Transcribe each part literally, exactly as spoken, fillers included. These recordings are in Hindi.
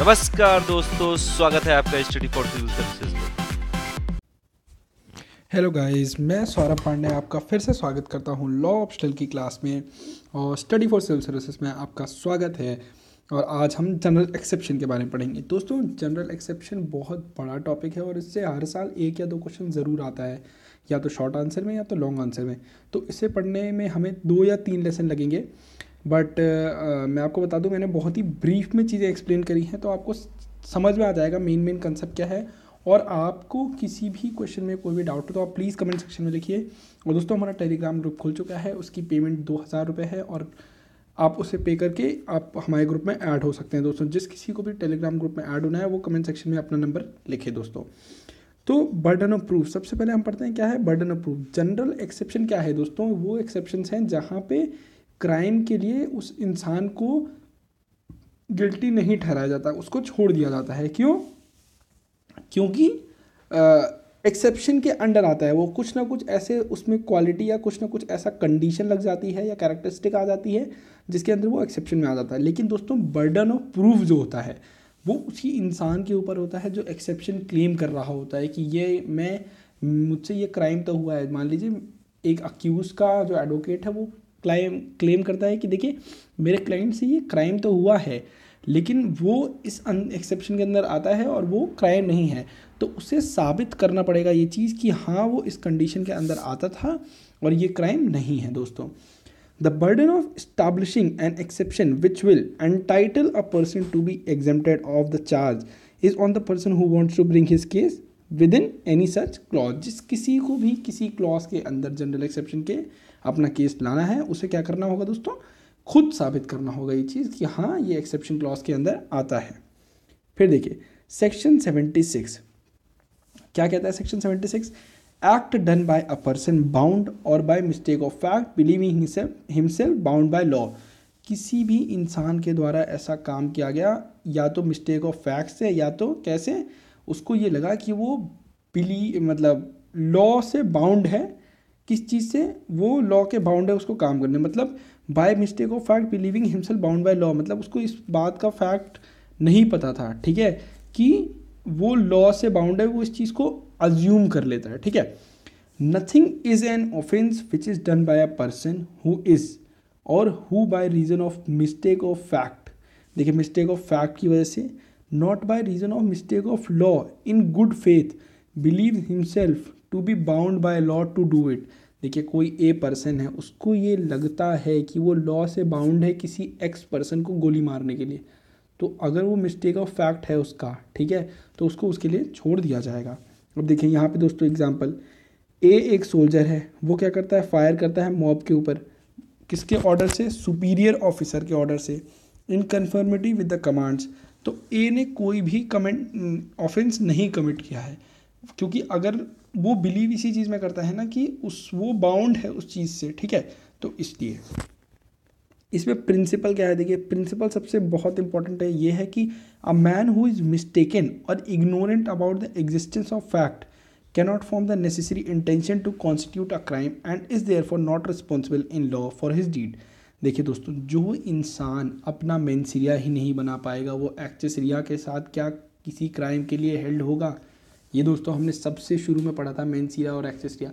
नमस्कार दोस्तों, स्वागत है आपका स्टडी फॉर सिविल सर्विसेज में। हेलो गाइस, मैं सौरव पाण्डे आपका फिर से स्वागत करता हूँ लॉ ऑप्शनल की क्लास में, और स्टडी फॉर सिविल सर्विसेज में आपका स्वागत है। और आज हम जनरल एक्सेप्शन के बारे में पढ़ेंगे। दोस्तों, जनरल एक्सेप्शन बहुत बड़ा टॉपिक है और इससे हर साल एक या दो क्वेश्चन ज़रूर आता है, या तो शॉर्ट आंसर में या तो लॉन्ग आंसर में। तो इसे पढ़ने में हमें दो या तीन लेसन लगेंगे, बट uh, मैं आपको बता दूं, मैंने बहुत ही ब्रीफ में चीज़ें एक्सप्लेन करी हैं, तो आपको समझ में आ जाएगा मेन मेन कंसेप्ट क्या है। और आपको किसी भी क्वेश्चन में कोई भी डाउट हो तो आप प्लीज़ कमेंट सेक्शन में लिखिए। और दोस्तों, हमारा टेलीग्राम ग्रुप खुल चुका है, उसकी पेमेंट दो हज़ार रुपये है और आप उसे पे करके आप हमारे ग्रुप में ऐड हो सकते हैं। दोस्तों, जिस किसी को भी टेलीग्राम ग्रुप में ऐड होना है वो कमेंट सेक्शन में अपना नंबर लिखे। दोस्तों, तो बर्डन ऑफ प्रूफ सबसे पहले हम पढ़ते हैं क्या है burden of proof. General exception क्या है दोस्तों? वो एक्सेप्शंस हैं जहाँ पे क्राइम के लिए उस इंसान को गिल्टी नहीं ठहराया जाता, उसको छोड़ दिया जाता है। क्यों? क्योंकि एक्सेप्शन के अंडर आता है वो। कुछ ना कुछ ऐसे उसमें क्वालिटी या कुछ ना कुछ ऐसा कंडीशन लग जाती है या कैरेक्टरिस्टिक आ जाती है जिसके अंदर वो एक्सेप्शन में आ जाता है। लेकिन दोस्तों, बर्डन ऑफ प्रूफ जो होता है वो उसी इंसान के ऊपर होता है जो एक्सेप्शन क्लेम कर रहा होता है कि ये मैं मुझसे ये क्राइम तो हुआ है। मान लीजिए एक अक्यूज़ का जो एडवोकेट है वो क्लाइम क्लेम करता है कि देखिए मेरे क्लाइंट से ये क्राइम तो हुआ है, लेकिन वो इस एक्सेप्शन के अंदर आता है और वो क्राइम नहीं है। तो उसे साबित करना पड़ेगा ये चीज़ कि हाँ, वो इस कंडीशन के अंदर आता था और ये क्राइम नहीं है। दोस्तों, the burden of establishing an exception which will entitle a person to be exempted of the charge is on the person who wants to bring his case with in any such clause. जिस किसी को भी किसी क्लॉज के अंदर जनरल एक्सेप्शन के अपना केस लाना है, उसे क्या करना होगा दोस्तों? खुद साबित करना होगा ये चीज़ कि हाँ, ये एक्सेप्शन क्लॉज के अंदर आता है। फिर देखिए सेक्शन सेवेंटी सिक्स क्या कहता है। Section seventy six, act done by a person bound or by mistake of fact believing himself himself bound by law. किसी भी इंसान के द्वारा ऐसा काम किया गया, या तो मिस्टेक ऑफ फैक्ट से, या तो कैसे उसको ये लगा कि वो बिली मतलब लॉ से बाउंड है। किस चीज़ से? वो लॉ के बाउंड है उसको काम करने, मतलब by mistake of fact believing himself bound by law, मतलब उसको इस बात का फैक्ट नहीं पता था, ठीक है, कि वो लॉ से बाउंड है, वो इस चीज़ को अज्यूम कर लेता है, ठीक है। Nothing is an offence which is done by a person who is or who by reason of mistake of fact, देखिए मिस्टेक ऑफ फैक्ट की वजह से, not by reason of mistake of law, in good faith believe himself to be bound by law to do it. देखिए कोई ए पर्सन है, उसको ये लगता है कि वो लॉ से बाउंड है किसी एक्स पर्सन को गोली मारने के लिए, तो अगर वो मिस्टेक ऑफ फैक्ट है उसका, ठीक है, तो उसको उसके लिए छोड़ दिया जाएगा। अब देखिए यहाँ पे दोस्तों एग्जांपल, ए एक सोल्जर है, वो क्या करता है? फायर करता है मॉब के ऊपर, किसके ऑर्डर से? सुपीरियर ऑफिसर के ऑर्डर से, in conformity with the commands. तो ए ने कोई भी कमेंट ऑफेंस नहीं कमिट किया है, क्योंकि अगर वो बिलीव इसी चीज़ में करता है ना कि उस वो बाउंड है उस चीज़ से, ठीक है, तो इसलिए इसमें प्रिंसिपल क्या है? देखिए प्रिंसिपल सबसे बहुत इंपॉर्टेंट है, ये है कि a man who is mistaken or ignorant about the existence of fact cannot form the necessary intention to constitute a crime and is therefore not responsible in law for his deed. देखिए दोस्तों, जो इंसान अपना मेंस एरिया ही नहीं बना पाएगा वो एक्सेस एरिया के साथ क्या किसी क्राइम के लिए हेल्ड होगा? ये दोस्तों हमने सबसे शुरू में पढ़ा था, मेंस एरिया और एक्सेस एरिया,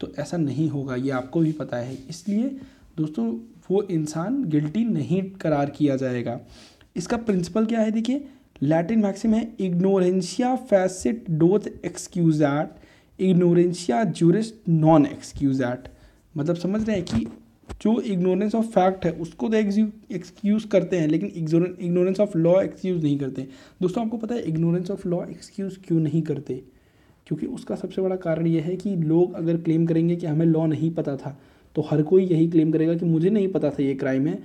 तो ऐसा नहीं होगा, ये आपको भी पता है। इसलिए दोस्तों वो इंसान गिल्टी नहीं करार किया जाएगा। इसका प्रिंसिपल क्या है? देखिए लैटिन मैक्सिम है, ignorantia फैसिट डोथ excusat, ignorantia juris non excusat, मतलब समझ रहे हैं कि जो इग्नोरेंस ऑफ फैक्ट है उसको तो एक्सक्यूज़ करते हैं, लेकिन इग्नोरेंस ऑफ लॉ एक्सक्यूज़ नहीं करते। दोस्तों आपको पता है इग्नोरेंस ऑफ लॉ एक्सक्यूज़ क्यों नहीं करते? क्योंकि उसका सबसे बड़ा कारण यह है कि लोग अगर क्लेम करेंगे कि हमें लॉ नहीं पता था, तो हर कोई यही क्लेम करेगा कि मुझे नहीं पता था ये क्राइम है।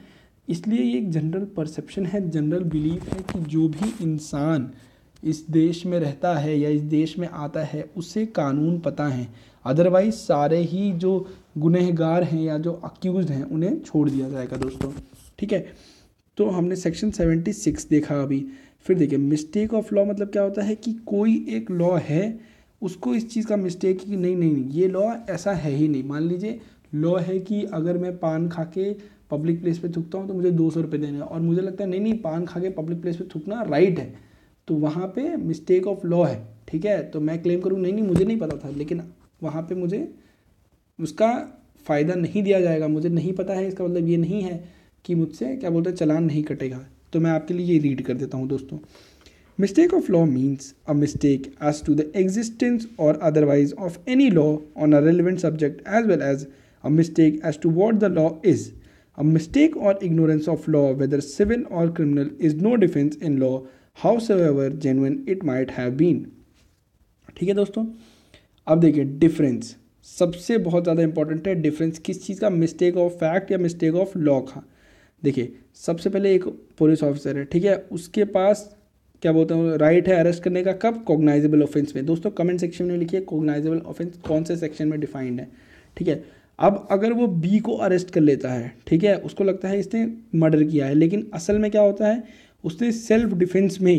इसलिए ये एक जनरल परसेप्शन है, जनरल बिलीफ है कि जो भी इंसान इस देश में रहता है या इस देश में आता है उसे कानून पता है, अदरवाइज सारे ही जो गुनहगार हैं या जो अक्यूज़ हैं उन्हें छोड़ दिया जाएगा दोस्तों, ठीक है। तो हमने सेक्शन सेवेंटी सिक्स देखा अभी। फिर देखिए मिस्टेक ऑफ लॉ मतलब क्या होता है कि कोई एक लॉ है, उसको इस चीज़ का मिस्टेक कि नहीं नहीं, नहीं ये लॉ ऐसा है ही नहीं। मान लीजिए लॉ है कि अगर मैं पान खा के पब्लिक प्लेस पे थूकता हूँ तो मुझे दो सौ रुपये देने हैं, और मुझे लगता है नहीं नहीं पान खा के पब्लिक प्लेस पे थूकना राइट है, तो वहाँ पे मिस्टेक ऑफ लॉ है, ठीक है। तो मैं क्लेम करूँ नहीं नहीं मुझे नहीं पता था, लेकिन वहाँ पे मुझे उसका फ़ायदा नहीं दिया जाएगा, मुझे नहीं पता है, इसका मतलब ये नहीं है कि मुझसे क्या बोलते हैं चालान नहीं कटेगा। तो मैं आपके लिए ये रीड कर देता हूँ दोस्तों। Mistake of law means a mistake as to the existence or otherwise of any law on a relevant subject, as well as a mistake as to what the law is. A mistake or ignorance of law, whether civil or criminal, is no defense in law, howsoever genuine it might have been. ठीक है दोस्तों, अब देखिए difference सबसे बहुत ज़्यादा important है। difference किस चीज़ का, mistake of fact या mistake of law का। देखिए सबसे पहले एक पुलिस ऑफिसर है, ठीक है, उसके पास क्या बोलते हैं राइट है अरेस्ट करने का, कब, कॉग्नाइजेबल ऑफेंस में। दोस्तों कमेंट सेक्शन में लिखिए कॉग्नाइजेबल ऑफेंस कौन से सेक्शन में डिफाइंड है, ठीक है। अब अगर वो बी को अरेस्ट कर लेता है, ठीक है, उसको लगता है इसने मर्डर किया है, लेकिन असल में क्या होता है उसने सेल्फ डिफेंस में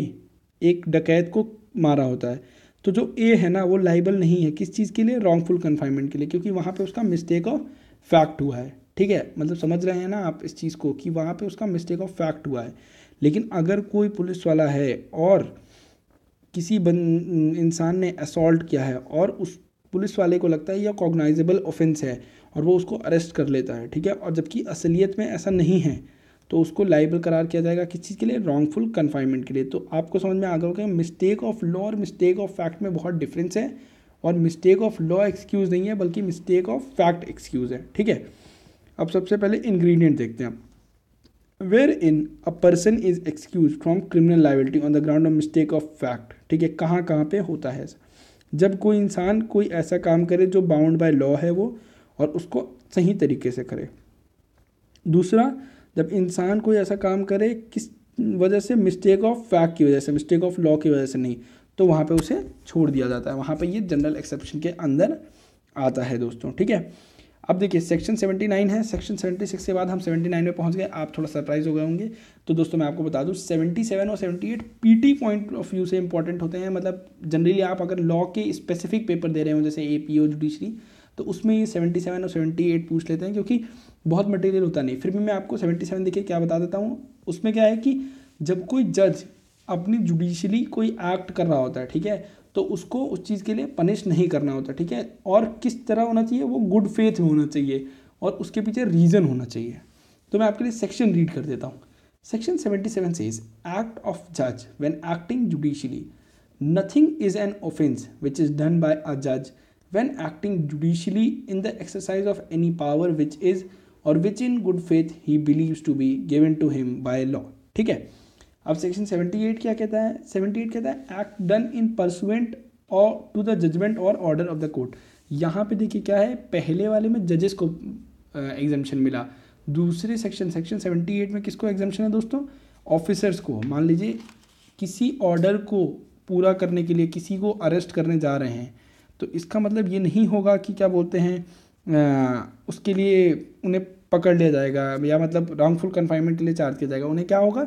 एक डकैत को मारा होता है, तो जो ए है ना वो लाइबल नहीं है किस चीज़ के लिए, रॉन्गफुल कन्फाइनमेंट के लिए, क्योंकि वहाँ पर उसका मिस्टेक ऑफ फैक्ट हुआ है, ठीक है। मतलब समझ रहे हैं ना आप इस चीज़ को कि वहाँ पर उसका मिस्टेक ऑफ फैक्ट हुआ है। लेकिन अगर कोई पुलिस वाला है और किसी इंसान ने असॉल्ट किया है और उस पुलिस वाले को लगता है यह कॉग्नाइजेबल ऑफेंस है और वो उसको अरेस्ट कर लेता है, ठीक है, और जबकि असलियत में ऐसा नहीं है, तो उसको लाइबल करार किया जाएगा किस चीज़ के लिए, रॉन्गफुल कन्फाइनमेंट के लिए। तो आपको समझ में आ गया होगा मिस्टेक ऑफ लॉ और मिस्टेक ऑफ फैक्ट में बहुत डिफरेंस है, और मिस्टेक ऑफ लॉ एक्सक्यूज़ नहीं है बल्कि मिस्टेक ऑफ फैक्ट एक्सक्यूज़ है, ठीक है। अब सबसे पहले इंग्रेडिएंट देखते हैं, wherein a person is excused from criminal liability on the ground of mistake of fact, ठीक है। कहाँ कहाँ पे होता है ऐसा, जब कोई इंसान कोई ऐसा काम करे जो बाउंड बाय लॉ है वो, और उसको सही तरीके से करे। दूसरा, जब इंसान कोई ऐसा काम करे किस वजह से, मिस्टेक ऑफ फैक्ट की वजह से, मिस्टेक ऑफ लॉ की वजह से नहीं, तो वहाँ पे उसे छोड़ दिया जाता है, वहाँ पे ये जनरल एक्सेप्शन के अंदर आता है दोस्तों, ठीक है। अब देखिए सेक्शन उन्यासी है, सेक्शन छिहत्तर के बाद हम उन्यासी में पहुंच गए, आप थोड़ा सरप्राइज हो गए होंगे। तो दोस्तों मैं आपको बता दूं सतहत्तर और अठहत्तर पीटी पॉइंट ऑफ व्यू से इंपॉर्टेंट होते हैं। मतलब जनरली आप अगर लॉ के स्पेसिफिक पेपर दे रहे हो जैसे एपीओ जुडिशरी, तो उसमें ये सतहत्तर और अठहत्तर पूछ लेते हैं क्योंकि बहुत मटेरियल होता नहीं। फिर भी मैं आपको सतहत्तर देखिए क्या बता देता हूँ, उसमें क्या है कि जब कोई जज अपनी जुडिशली कोई एक्ट कर रहा होता है, ठीक है, तो उसको उस चीज़ के लिए पनिश नहीं करना होता, ठीक है, और किस तरह होना चाहिए वो गुड फेथ में होना चाहिए और उसके पीछे रीज़न होना चाहिए। तो मैं आपके लिए सेक्शन रीड कर देता हूँ। सेक्शन सतहत्तर सेज एक्ट ऑफ जज when acting judicially, nothing is an offence which is done by अ जज when acting judicially in the exercise of any power which is और विच इन good faith he believes to be given to him by law, ठीक है। अब सेक्शन अठहत्तर क्या कहता है, अठहत्तर कहता है act done in pursuant or to the judgment और ऑर्डर ऑफ द कोर्ट। यहाँ पे देखिए क्या है, पहले वाले में जजेस को एग्जम्पशन मिला, दूसरे सेक्शन सेक्शन अठहत्तर में किसको एग्जम्पशन है दोस्तों, ऑफिसर्स को। मान लीजिए किसी ऑर्डर को पूरा करने के लिए किसी को अरेस्ट करने जा रहे हैं, तो इसका मतलब ये नहीं होगा कि क्या बोलते हैं आ, उसके लिए उन्हें पकड़ लिया जाएगा या मतलब रॉन्गफुल कन्फाइनमेंट के लिए चार्ज किया जाएगा। उन्हें क्या होगा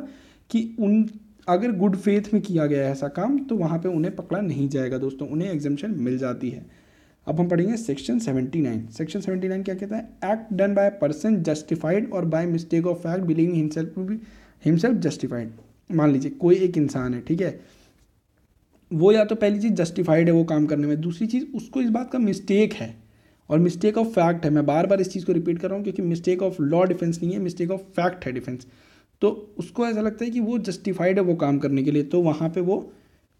कि उन अगर गुड फेथ में किया गया है ऐसा काम तो वहाँ पे उन्हें पकड़ा नहीं जाएगा दोस्तों, उन्हें एग्जम्पशन मिल जाती है। अब हम पढ़ेंगे सेक्शन उन्यासी। सेक्शन उन्यासी क्या कहता है, act done by person justified or by mistake of fact believing himself to be himself justified. मान लीजिए कोई एक इंसान है, ठीक है, वो या तो पहली चीज़ जस्टिफाइड है वो काम करने में, दूसरी चीज़ उसको इस बात का मिस्टेक है और मिस्टेक ऑफ फैक्ट है। मैं बार बार इस चीज़ को रिपीट कर रहा हूँ क्योंकि मिस्टेक ऑफ लॉ डिफेंस नहीं है, मिस्टेक ऑफ फैक्ट है डिफेंस। तो उसको ऐसा लगता है कि वो जस्टिफाइड है वो काम करने के लिए, तो वहाँ पे वो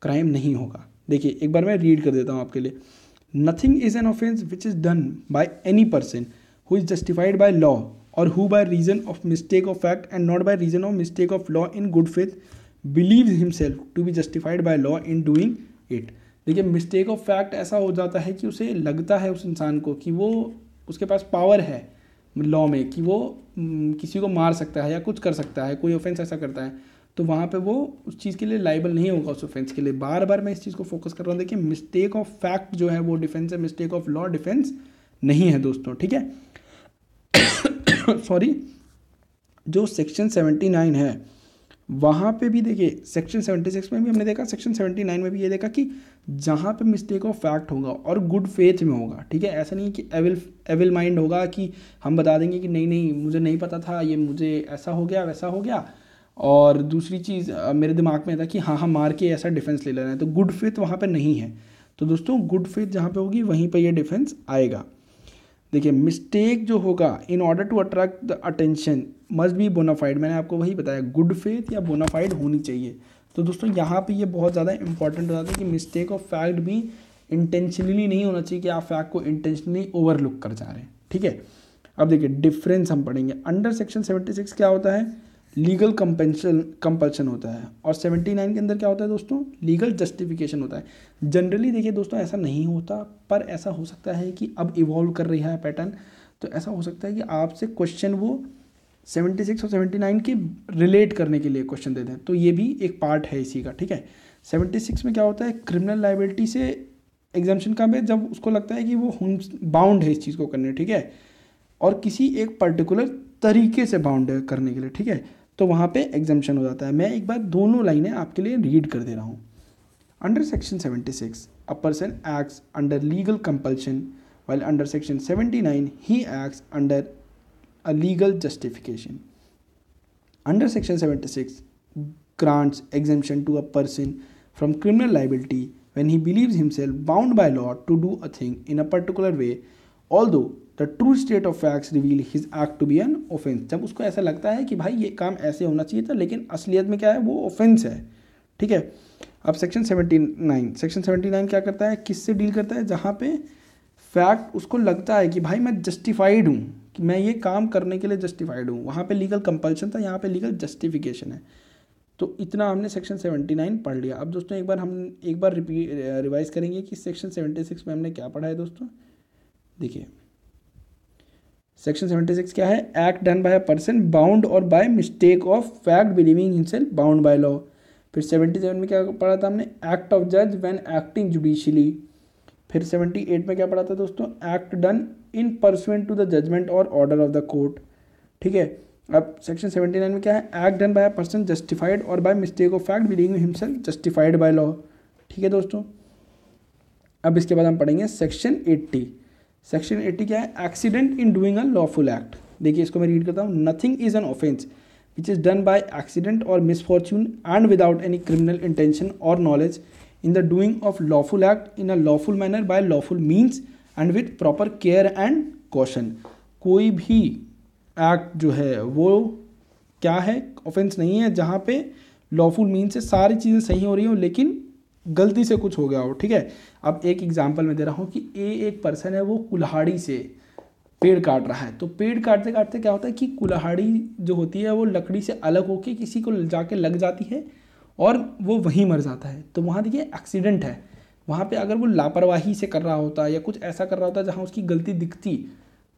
क्राइम नहीं होगा। देखिए एक बार मैं रीड कर देता हूँ आपके लिए, nothing is an offence which is done by any person who is justified by law or who by reason of mistake of fact and not by reason of mistake of law in good faith believes himself to be justified by law in doing it. देखिए मिस्टेक ऑफ फैक्ट ऐसा हो जाता है कि उसे लगता है उस इंसान को कि वो उसके पास पावर है लॉ में कि वो किसी को मार सकता है या कुछ कर सकता है, कोई ऑफेंस ऐसा करता है, तो वहाँ पे वो उस चीज़ के लिए लाइबल नहीं होगा उस ऑफेंस के लिए। बार बार मैं इस चीज़ को फोकस कर रहा हूँ। देखिए मिस्टेक ऑफ फैक्ट जो है वो डिफेंस है, मिस्टेक ऑफ लॉ डिफेंस नहीं है दोस्तों, ठीक है। सॉरी, जो सेक्शन उन्यासी है वहाँ पे भी देखिए सेक्शन छिहत्तर में भी हमने देखा, सेक्शन उन्यासी में भी ये देखा कि जहाँ पे मिस्टेक ऑफ फैक्ट होगा और गुड फेथ में होगा, ठीक है, ऐसा नहीं कि एविल एविल माइंड होगा कि हम बता देंगे कि नहीं नहीं मुझे नहीं पता था, ये मुझे ऐसा हो गया वैसा हो गया, और दूसरी चीज़ मेरे दिमाग में था कि हाँ हाँ मार के ऐसा डिफेंस ले लेना है, तो गुड फेथ वहाँ पर नहीं है। तो दोस्तों गुड फेथ जहाँ पर होगी वहीं पर यह डिफेंस आएगा। देखिए मिस्टेक जो होगा in order to attract the attention must be bona fide, मैंने आपको वही बताया गुड फेथ या बोनाफाइड होनी चाहिए। तो दोस्तों यहाँ पे ये बहुत ज़्यादा इंपॉर्टेंट हो जाता है कि मिस्टेक ऑफ फैक्ट भी इंटेंशनली नहीं होना चाहिए कि आप फैक्ट को इंटेंशनली ओवरलुक कर जा रहे हैं, ठीक है। अब देखिए डिफरेंस हम पढ़ेंगे। अंडर सेक्शन छिहत्तर क्या होता है, लीगल कंपल्शन कंपल्शन होता है, और उन्यासी के अंदर क्या होता है दोस्तों, लीगल जस्टिफिकेशन होता है। जनरली देखिए दोस्तों ऐसा नहीं होता, पर ऐसा हो सकता है कि अब इवॉल्व कर रहा है पैटर्न, तो ऐसा हो सकता है कि आपसे क्वेश्चन वो छिहत्तर और उन्यासी के रिलेट करने के लिए क्वेश्चन दे दें, तो ये भी एक पार्ट है इसी का, ठीक है। छिहत्तर में क्या होता है, क्रिमिनल लाइबिलिटी से एग्जम्पशन कम है जब उसको लगता है कि वो बाउंड है इस चीज़ को करने, ठीक है, और किसी एक पर्टिकुलर तरीके से बाउंड करने के लिए, ठीक है, तो वहाँ पे एग्जम्पशन हो जाता है। मैं एक बार दोनों लाइनें आपके लिए रीड कर दे रहा हूँ। अंडर सेक्शन छिहत्तर a person acts under legal compulsion, while under section उन्यासी he acts under a legal justification. Under section छिहत्तर grants exemption to a person from criminal liability when he believes himself bound by law to do a thing in a particular way, although the true state of facts reveal his act to be an offence. जब उसको ऐसा लगता है कि भाई ये काम ऐसे होना चाहिए था लेकिन असलियत में क्या है वो ऑफेंस है, ठीक है। अब सेक्शन उन्यासी सेक्शन उन्यासी क्या करता है, किससे डील करता है, जहाँ पे फैक्ट उसको लगता है कि भाई मैं जस्टिफाइड हूँ, कि मैं ये काम करने के लिए जस्टिफाइड हूँ। वहाँ पे लीगल कंपल्शन था, यहाँ पे लीगल जस्टिफिकेशन है। तो इतना हमने सेक्शन उन्यासी पढ़ लिया। अब दोस्तों एक बार हम एक बार रिवाइज करेंगे कि सेक्शन छिहत्तर में हमने क्या पढ़ा है। दोस्तों देखिए सेक्शन छिहत्तर क्या है, act done by a person bound or by mistake of fact believing himself bound by law. फिर सतहत्तर में क्या पढ़ा था हमने, एक्ट ऑफ जज व्हेन एक्टिंग जुडिशियली। फिर अठहत्तर में क्या पढ़ा था दोस्तों, act done in pursuant to the judgment और ऑर्डर ऑफ द कोर्ट, ठीक है। अब सेक्शन उन्यासी में क्या है, act done by a person justified or by mistake of fact believing himself justified by law, ठीक है दोस्तों। अब इसके बाद हम पढ़ेंगे सेक्शन अस्सी। सेक्शन अस्सी क्या है, accident in doing a lawful act. देखिए इसको मैं रीड करता हूँ, nothing is an offence which is done by accident or misfortune and without any criminal intention or knowledge in the doing of lawful act in a lawful manner by lawful means and with proper care and caution. कोई भी एक्ट जो है वो क्या है, ऑफेंस नहीं है जहाँ पे लॉफुल मीन्स से सारी चीज़ें सही हो रही हो लेकिन गलती से कुछ हो गया हो, ठीक है। अब एक एग्जांपल मैं दे रहा हूँ कि ए एक पर्सन है वो कुल्हाड़ी से पेड़ काट रहा है, तो पेड़ काटते काटते क्या होता है कि कुल्हाड़ी जो होती है वो लकड़ी से अलग होके किसी को जाके लग जाती है और वो वहीं मर जाता है। तो वहाँ देखिए एक्सीडेंट है, वहाँ पे अगर वो लापरवाही से कर रहा होता या कुछ ऐसा कर रहा होता जहाँ उसकी गलती दिखती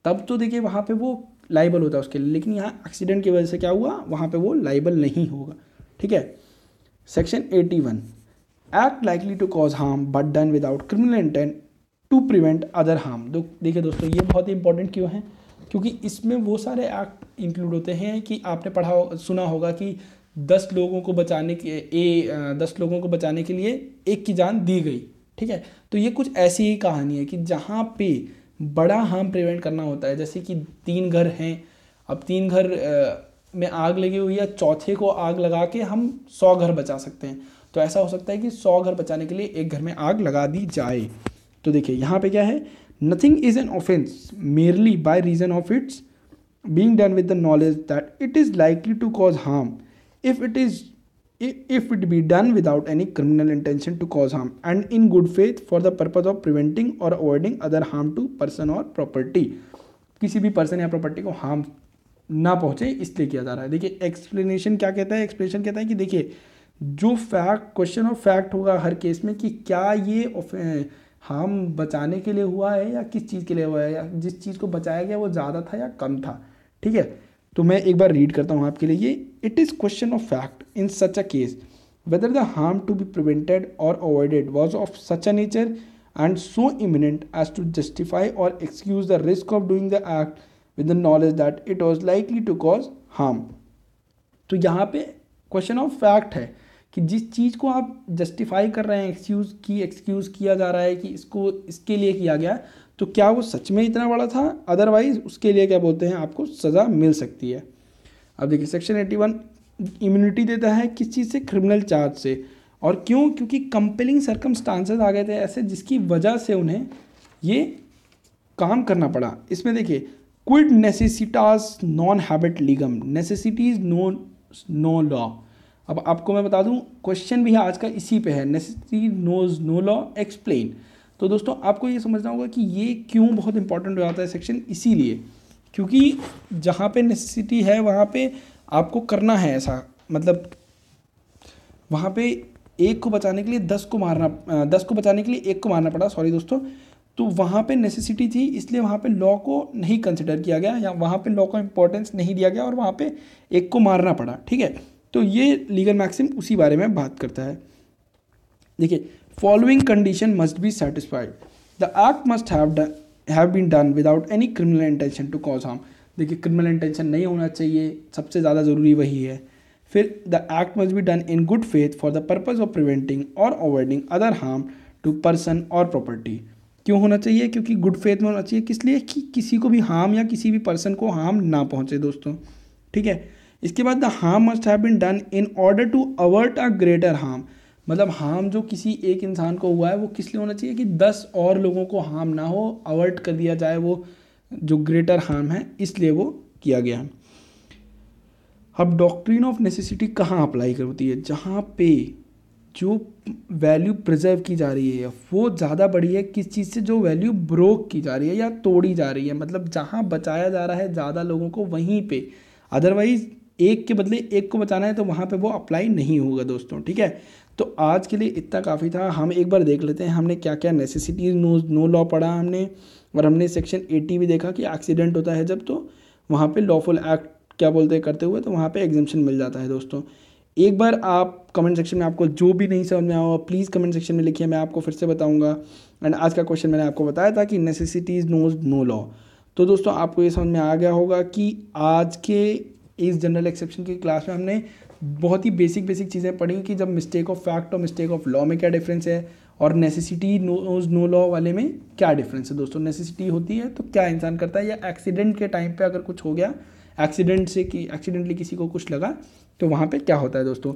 तब तो देखिए वहाँ पर वो लाइबल होता है उसके लिए, लेकिन यहाँ एक्सीडेंट की वजह से क्या हुआ, वहाँ पर वो लाइबल नहीं होगा, ठीक है। सेक्शन इक्यासी, act likely to cause harm but done without criminal intent to prevent other harm. देखिए दोस्तों ये बहुत ही इंपॉर्टेंट क्यों है, क्योंकि इसमें वो सारे एक्ट इंक्लूड होते हैं कि आपने पढ़ा हो, सुना होगा कि दस लोगों को बचाने के ए दस लोगों को बचाने के लिए एक की जान दी गई, ठीक है। तो ये कुछ ऐसी ही कहानी है कि जहाँ पे बड़ा हार्म प्रिवेंट करना होता है, जैसे कि तीन घर हैं, अब तीन घर में आग लगी हुई है, चौथे को आग लगा के हम सौ घर बचा सकते हैं, तो ऐसा हो सकता है कि सौ घर बचाने के लिए एक घर में आग लगा दी जाए। तो देखिए यहाँ पे क्या है, nothing is an offence merely by reason of its being done with the knowledge that it is likely to cause harm if it is if it be done without any criminal intention to cause harm and in good faith for the purpose of preventing or avoiding other harm to person or property. किसी भी पर्सन या प्रॉपर्टी को हार्म ना पहुँचे इसलिए किया जा रहा है। देखिए एक्सप्लेनेशन क्या कहता है, एक्सप्लेनेशन कहता है कि देखिए जो फैक्ट क्वेश्चन और फैक्ट होगा हर केस में कि क्या ये हार्म बचाने के लिए हुआ है या किस चीज़ के लिए हुआ है, या जिस चीज़ को बचाया गया वो ज़्यादा था या कम था, ठीक है। तो मैं एक बार रीड करता हूँ आपके लिए, it is question of fact in such a case whether the harm to be prevented or avoided was of such a nature and so imminent as to justify or excuse the risk of doing the act with the knowledge that it was likely to cause harm. तो यहाँ पे क्वेश्चन ऑफ फैक्ट है कि जिस चीज़ को आप जस्टिफाई कर रहे हैं, एक्सक्यूज़ की एक्सक्यूज़ किया जा रहा है कि इसको इसके लिए किया गया, तो क्या वो सच में इतना बड़ा था, अदरवाइज उसके लिए क्या बोलते हैं आपको सज़ा मिल सकती है। अब देखिए सेक्शन इक्यासी इम्यूनिटी देता है किस चीज़ से, क्रिमिनल चार्ज से। और क्यों, क्योंकि कंपेलिंग सर्कमस्टांसेस आ गए थे ऐसे जिसकी वजह से उन्हें ये काम करना पड़ा। इसमें देखिए Kwid necessitas non habet legem, necessities no no law. अब आपको मैं बता दूं क्वेश्चन भी आज का इसी पे है, necessity knows no law explain. तो दोस्तों आपको ये समझना होगा कि ये क्यों बहुत इंपॉर्टेंट हो जाता है सेक्शन, इसीलिए क्योंकि जहाँ पे नेसेसिटी है वहाँ पे आपको करना है ऐसा, मतलब वहाँ पे एक को बचाने के लिए दस को मारना, दस को बचाने के लिए एक को मारना पड़ा, सॉरी दोस्तों। तो वहाँ पे नेसेसिटी थी इसलिए वहाँ पे लॉ को नहीं कंसिडर किया गया, या वहाँ पे लॉ को इम्पोर्टेंस नहीं दिया गया और वहाँ पे एक को मारना पड़ा, ठीक है। तो ये लीगल मैक्सिम उसी बारे में बात करता है। देखिए following condition must be satisfied, the act must have have been done without any criminal intention to cause harm. देखिए क्रिमिनल इंटेंशन नहीं होना चाहिए, सबसे ज़्यादा ज़रूरी वही है। फिर the act must be done in good faith for the purpose of preventing or avoiding other harm to person or property. क्यों होना चाहिए, क्योंकि गुड फेथ में होना चाहिए, किस लिए कि किसी को भी हार्म या किसी भी पर्सन को हार्म ना पहुंचे दोस्तों, ठीक है। इसके बाद the harm must have been done in order to avert a greater harm, मतलब हार्म जो किसी एक इंसान को हुआ है वो किस लिए होना चाहिए कि दस और लोगों को हार्म ना हो, अवर्ट कर दिया जाए वो जो ग्रेटर हार्म है, इसलिए वो किया गया है। अब डॉक्ट्रिन ऑफ नेसेसिटी कहाँ अप्लाई होती है, जहाँ पे जो वैल्यू प्रिजर्व की जा रही है वो ज़्यादा बड़ी है किस चीज़ से, जो वैल्यू ब्रोक की जा रही है या तोड़ी जा रही है, मतलब जहाँ बचाया जा रहा है ज़्यादा लोगों को वहीं पे, अदरवाइज एक के बदले एक को बचाना है तो वहाँ पे वो अप्लाई नहीं होगा दोस्तों, ठीक है। तो आज के लिए इतना काफ़ी था। हम एक बार देख लेते हैं हमने क्या क्या नेसेसिटी नो नो लॉ पढ़ा हमने, और हमने सेक्शन अस्सी भी देखा कि एक्सीडेंट होता है जब, तो वहाँ पर लॉफुल एक्ट क्या बोलते हैं करते हुए, तो वहाँ पे एग्जम्पशन मिल जाता है दोस्तों। एक बार आप कमेंट सेक्शन में आपको जो भी नहीं समझ में आया प्लीज़ कमेंट सेक्शन में लिखिए, मैं आपको फिर से बताऊंगा। एंड आज का क्वेश्चन मैंने आपको बताया था कि नेसेसिटीज नोज नो लॉ। तो दोस्तों आपको ये समझ में आ गया होगा कि आज के इस जनरल एक्सेप्शन की क्लास में हमने बहुत ही बेसिक बेसिक चीज़ें पढ़ी कि जब मिस्टेक ऑफ फैक्ट और मिस्टेक ऑफ लॉ में क्या डिफरेंस है, और नेसेसिटी नोज नो लॉ वाले में क्या डिफरेंस है दोस्तों। नेसेसिटी होती है तो क्या इंसान करता है, या एक्सीडेंट के टाइम पर अगर कुछ हो गया, एक्सीडेंट से कि एक्सीडेंटली किसी को कुछ लगा तो वहाँ पे क्या होता है दोस्तों।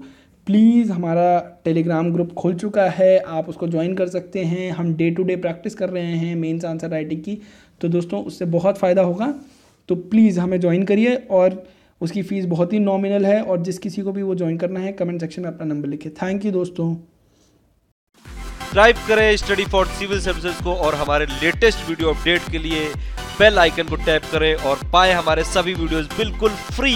प्लीज़ हमारा टेलीग्राम ग्रुप खुल चुका है, आप उसको ज्वाइन कर सकते हैं। हम डे टू डे प्रैक्टिस कर रहे हैं मेंस आंसर राइटिंग की, तो दोस्तों उससे बहुत फ़ायदा होगा। तो प्लीज़ हमें ज्वाइन करिए, और उसकी फ़ीस बहुत ही नॉमिनल है, और जिस किसी को भी वो ज्वाइन करना है कमेंट सेक्शन में अपना नंबर लिखे। थैंक यू दोस्तों। सब्सक्राइब करें स्टडी फॉर सिविल सर्विसेज को, और हमारे लेटेस्ट वीडियो अपडेट के लिए बेल आइकन को टैप करें और पाएं हमारे सभी वीडियोस बिल्कुल फ्री।